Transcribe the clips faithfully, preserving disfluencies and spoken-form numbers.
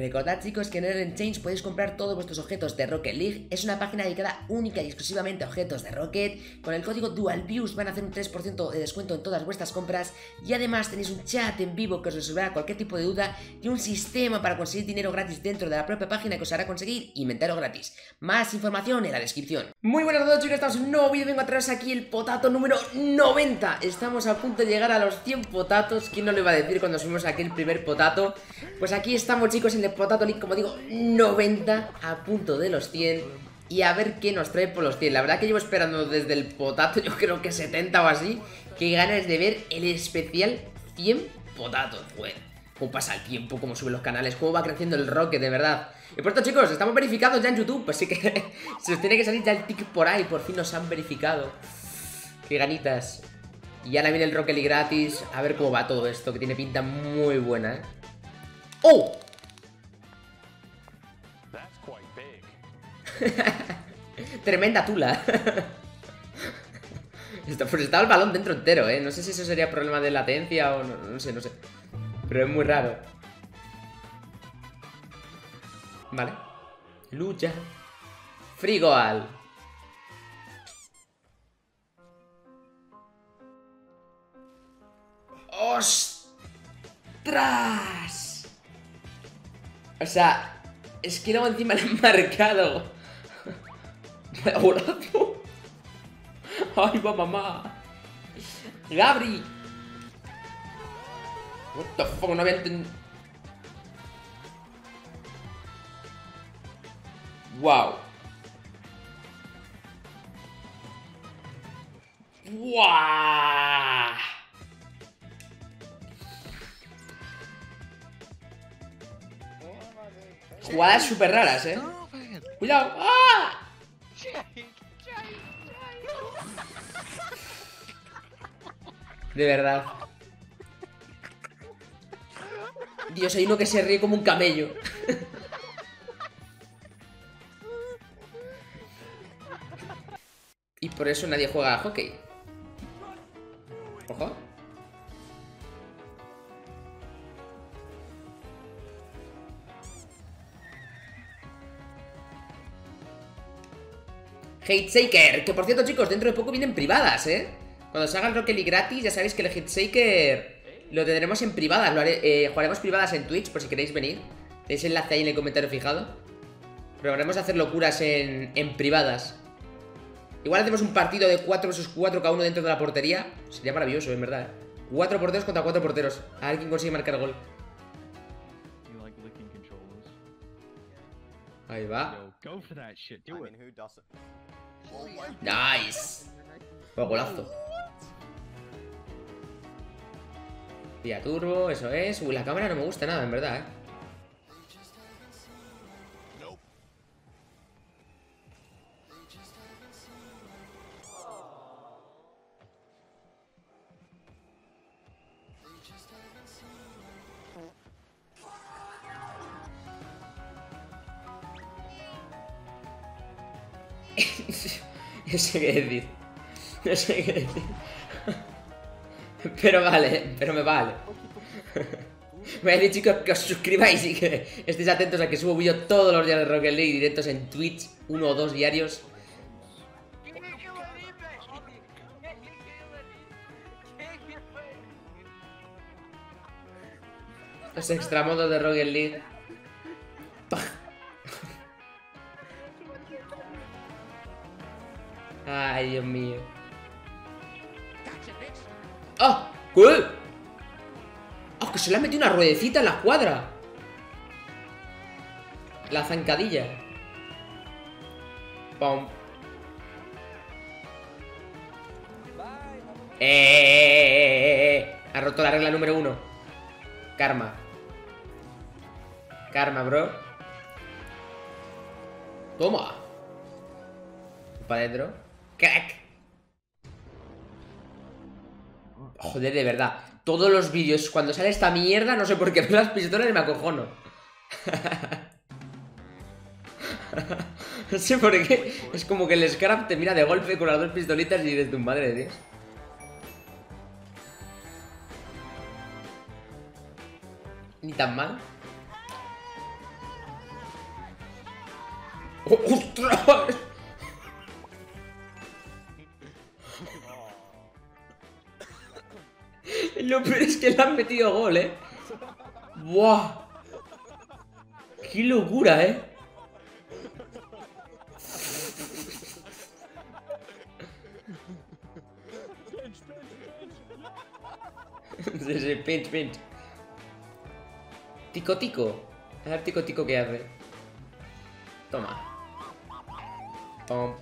Recordad, chicos, que en R L.Exchange podéis comprar todos vuestros objetos de Rocket League. Es una página dedicada única y exclusivamente a objetos de Rocket. Con el código DualViews van a hacer un tres por ciento de descuento en todas vuestras compras. Y además tenéis un chat en vivo que os resolverá cualquier tipo de duda y un sistema para conseguir dinero gratis dentro de la propia página que os hará conseguir inventario gratis. Más información en la descripción. Muy buenas a todos, chicos, estamos en un nuevo vídeo. Vengo a traeros aquí el potato número noventa. Estamos a punto de llegar a los cien potatos. ¿Quién no lo iba a decir cuando subimos aquí el primer potato? Pues aquí estamos, chicos, en el Potato League, como digo, noventa, a punto de los cien. Y a ver qué nos trae por los cien. La verdad que llevo esperando desde el potato, yo creo que setenta o así. Qué ganas de ver el especial cien potatos. Bueno, cómo pasa el tiempo, cómo suben los canales, cómo va creciendo el Rocket, de verdad. Y por esto, chicos, estamos verificados ya en YouTube, así que se os tiene que salir ya el tic por ahí. Por fin nos han verificado. Qué ganitas. Y ahora viene el Rocket League gratis. A ver cómo va todo esto, que tiene pinta muy buena, ¿eh? ¡Oh! Tremenda tula. Pues estaba el balón dentro entero, eh. No sé si eso sería problema de latencia o no, no sé, no sé. Pero es muy raro. Vale. Lucha. Free goal. ¡Ostras! O sea, es que luego encima le han marcado. ¡Golazo! ¡Ay, va mamá! ¡Gabri! What the fuck, no había entendido. ¡Wow! ¡Wow! Jugadas súper raras, eh. ¡Cuidado! ¡Ah! De verdad. Dios, hay uno que se ríe como un camello. Y por eso nadie juega a hockey. Ojo. Hate Shaker, que por cierto, chicos, dentro de poco vienen privadas, ¿eh? Cuando salga el Rocket League gratis, ya sabéis que el Hate Shaker lo tendremos en privadas, lo haré, eh, jugaremos privadas en Twitch por si queréis venir. Tenéis enlace ahí en el comentario fijado. Probaremos hacer locuras en, en privadas. Igual hacemos un partido de cuatro versus cuatro cada uno dentro de la portería. Sería maravilloso, en verdad, ¿eh? cuatro porteros contra cuatro porteros. A ver quién consigue marcar gol. Ahí va. Nice. Fue golazo. Vía turbo, eso es. Uy, la cámara no me gusta nada, en verdad, eh. No sé qué decir. No sé qué decir. Pero vale, pero me vale. Me voy a decir, chicos, que os suscribáis y que estéis atentos a que subo vídeo todos los días de Rocket League, directos en Twitch, uno o dos diarios. Los extramodos de Rocket League. Ay, Dios mío. ¡Ah! ¿Qué? ¡Ah, que se le ha metido una ruedecita en la cuadra! La zancadilla. ¡Pum! ¡Eh, eh, eh, eh! Ha roto la regla número uno. Karma. Karma, bro. Toma. Para adentro. Crack. Joder, de verdad. Todos los vídeos, cuando sale esta mierda, no sé por qué veo las pistolas y me acojono. No sé por qué. Es como que el Scrap te mira de golpe con las dos pistolitas y dices, tu madre de Dios. Ni tan mal. ¡Ostras! Lo peor es que le han metido gol, ¿eh? ¡Buah! ¡Qué locura, eh! Desde pinch, pinch. Tico, tico. A ver, tico, tico, ¿qué hace? Toma. Tom.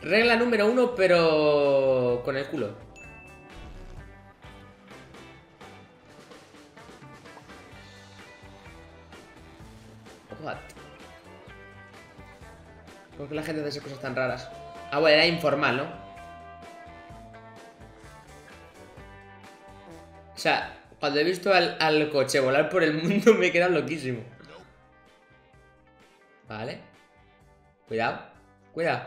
Regla número uno, pero con el culo. What? ¿Por qué la gente hace cosas tan raras? Ah, bueno, era informal, ¿no? O sea, cuando he visto al, al coche volar por el mundo me he quedado loquísimo. Vale. Cuidado. Cuidado.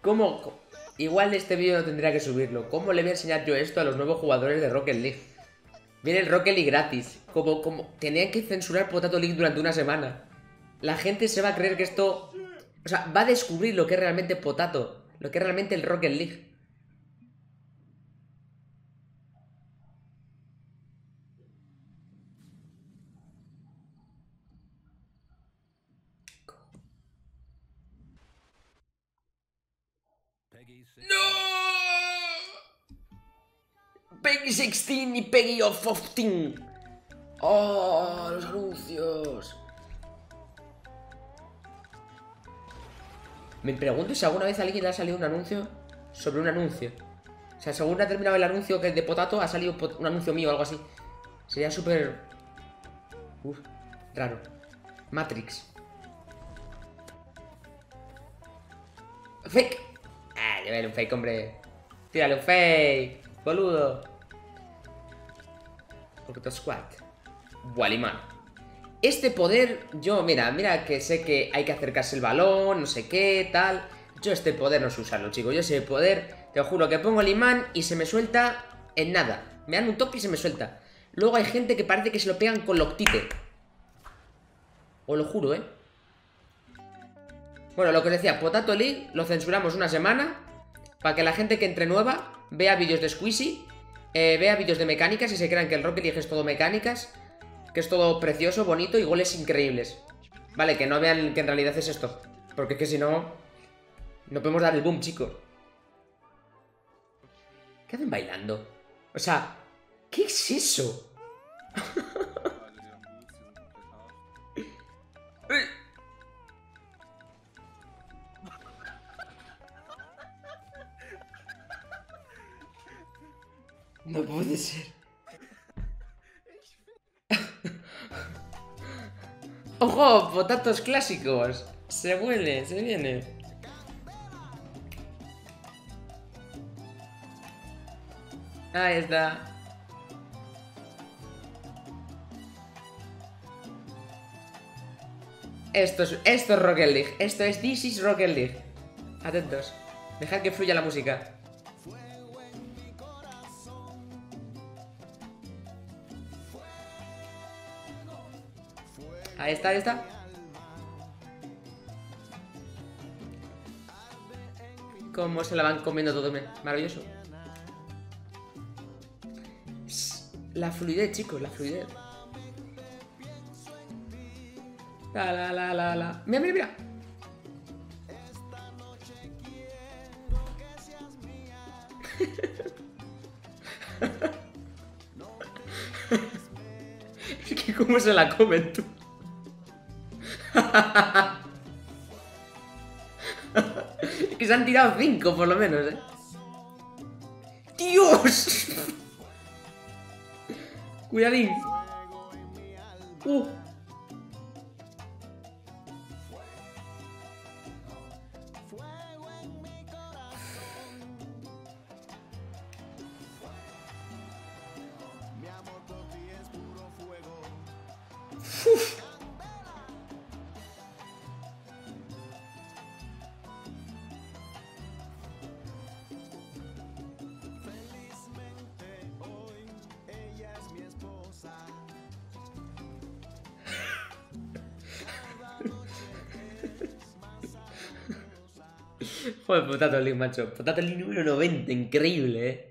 ¿Cómo? Igual este vídeo no tendría que subirlo. ¿Cómo le voy a enseñar yo esto a los nuevos jugadores de Rocket League? Viene el Rocket League gratis. Como, como... Tenían que censurar Potato League durante una semana. La gente se va a creer que esto... O sea, va a descubrir lo que es realmente Potato. Lo que es realmente el Rocket League. Peggy sixteen y Peggy of fifteen. Oh, los anuncios. Me pregunto si alguna vez a alguien le ha salido un anuncio sobre un anuncio. O sea, según ha terminado el anuncio que de Potato, ha salido un anuncio mío o algo así. Sería súper... Uf, raro. Matrix. Fake. Ah, llévale un fake, hombre. Tírale un fake, boludo. Corto squat. Gualimán. Este poder, yo, mira, mira que sé que hay que acercarse el balón, no sé qué, tal. Yo este poder no sé usarlo, chicos. Yo ese poder, te juro que pongo el imán y se me suelta en nada. Me dan un toque y se me suelta. Luego hay gente que parece que se lo pegan con loctite. Os lo juro, eh. Bueno, lo que os decía, Potato League lo censuramos una semana para que la gente que entre nueva vea vídeos de Squeezie, eh, vea vídeos de mecánicas y se crean que el Rocket League es todo mecánicas, que es todo precioso, bonito y goles increíbles. Vale, que no vean que en realidad es esto, porque es que si no, no podemos dar el boom, chicos. ¿Qué hacen bailando? O sea, ¿qué es eso? No puede ser. ¡Ojo! Potatos clásicos. Se vuelve, se viene. Ahí está. Esto es, esto es Rocket League. Esto es This is Rocket League. Atentos. Dejad que fluya la música. Ahí está, ahí está. Cómo se la van comiendo todo, maravilloso. La fluidez, chicos, la fluidez. La, la, la, la, la. Mira, mira, mira. Es que cómo se la comen tú. Es que se han tirado cinco por lo menos, eh. ¡Dios! Cuidadín. Uh. Uf. Joder, Potato League, macho. Potato League número noventa, increíble, eh.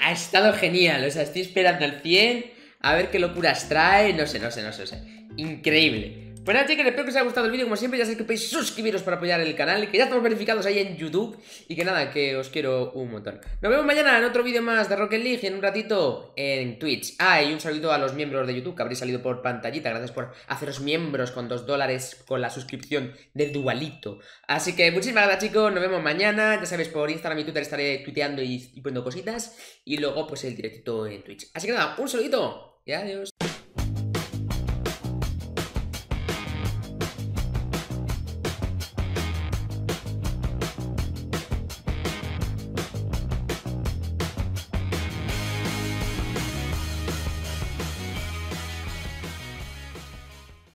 Ha estado genial, o sea, estoy esperando el cien. A ver qué locuras trae. No sé, no sé, no sé, o sea, increíble. Pues nada, chicos, espero que os haya gustado el vídeo. Como siempre, ya sabéis que podéis suscribiros para apoyar el canal, que ya estamos verificados ahí en YouTube. Y que nada, que os quiero un montón. Nos vemos mañana en otro vídeo más de Rocket League, en un ratito en Twitch. Ah, y un saludo a los miembros de YouTube que habréis salido por pantallita. Gracias por haceros miembros con dos dólares con la suscripción de Dualito. Así que muchísimas gracias, chicos. Nos vemos mañana. Ya sabéis, por Instagram y Twitter estaré tuiteando y, y poniendo cositas. Y luego, pues, el directito en Twitch. Así que nada, un saludito y adiós.